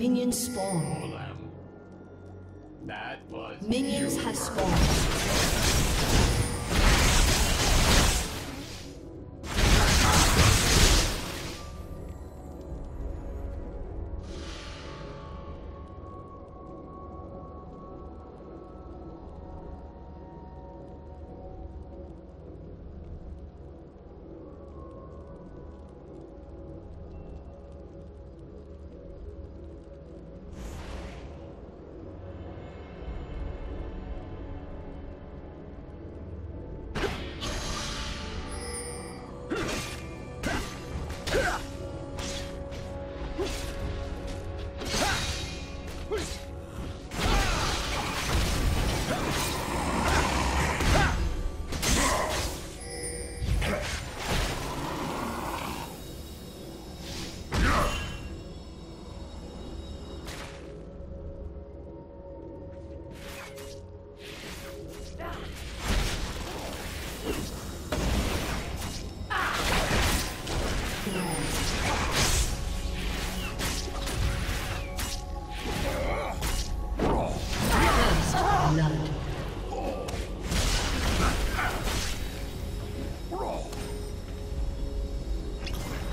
minions spawn. That was minions have spawned.